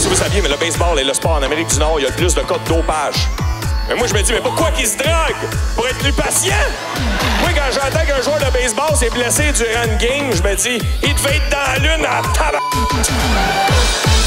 si vous saviez, mais le baseball est le sport en Amérique du Nord, il y a le plus de cas de dopage. Mais moi, je me dis, mais pourquoi qu'ils se droguent? Pour être plus patient? Moi, quand j'entends qu'un joueur de baseball s'est blessé durant une game, je me dis, il devait être dans la lune à tabac.